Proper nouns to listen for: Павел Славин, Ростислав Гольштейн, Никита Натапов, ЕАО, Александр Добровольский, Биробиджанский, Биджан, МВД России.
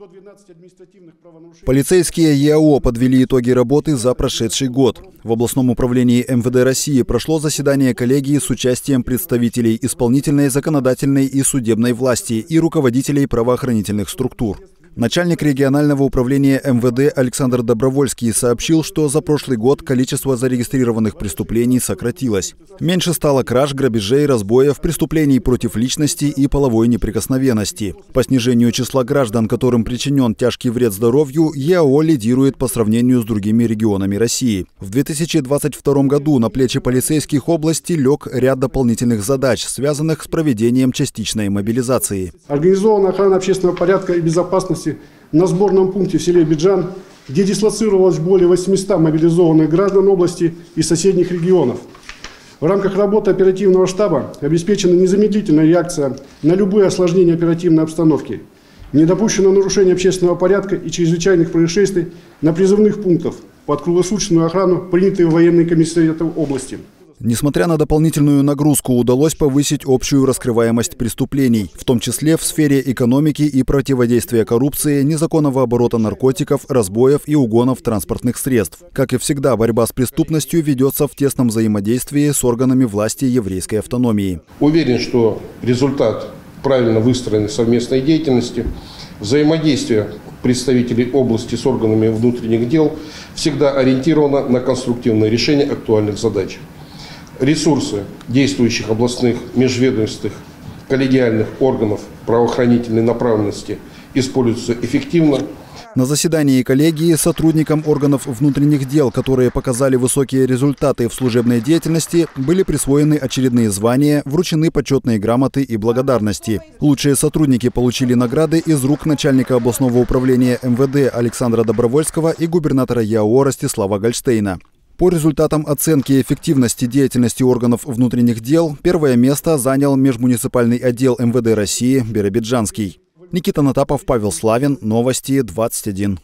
112 административных правонарушений. Полицейские ЕАО подвели итоги работы за прошедший год. В областном управлении МВД России прошло заседание коллегии с участием представителей исполнительной, законодательной и судебной власти и руководителей правоохранительных структур. Начальник регионального управления МВД Александр Добровольский сообщил, что за прошлый год количество зарегистрированных преступлений сократилось. Меньше стало краж, грабежей, разбоев, преступлений против личности и половой неприкосновенности. По снижению числа граждан, которым причинен тяжкий вред здоровью, ЕАО лидирует по сравнению с другими регионами России. В 2022 году на плечи полицейских области лег ряд дополнительных задач, связанных с проведением частичной мобилизации. Организована охрана общественного порядка и безопасности на сборном пункте в селе Биджан, где дислоцировалось более 800 мобилизованных граждан области и соседних регионов. В рамках работы оперативного штаба обеспечена незамедлительная реакция на любые осложнения оперативной обстановки. Не допущено нарушение общественного порядка и чрезвычайных происшествий на призывных пунктах под круглосуточную охрану, принятые военные комиссариаты области. Несмотря на дополнительную нагрузку, удалось повысить общую раскрываемость преступлений, в том числе в сфере экономики и противодействия коррупции, незаконного оборота наркотиков, разбоев и угонов транспортных средств. Как и всегда, борьба с преступностью ведется в тесном взаимодействии с органами власти еврейской автономии. Уверен, что результат правильно выстроенной совместной деятельности, взаимодействия представителей области с органами внутренних дел всегда ориентировано на конструктивное решение актуальных задач. Ресурсы действующих областных межведомственных коллегиальных органов правоохранительной направленности используются эффективно. На заседании коллегии сотрудникам органов внутренних дел, которые показали высокие результаты в служебной деятельности, были присвоены очередные звания, вручены почетные грамоты и благодарности. Лучшие сотрудники получили награды из рук начальника областного управления МВД Александра Добровольского и губернатора ЕАО Ростислава Гольштейна. По результатам оценки эффективности деятельности органов внутренних дел первое место занял межмуниципальный отдел МВД России Биробиджанский. Никита Натапов, Павел Славин, новости 21.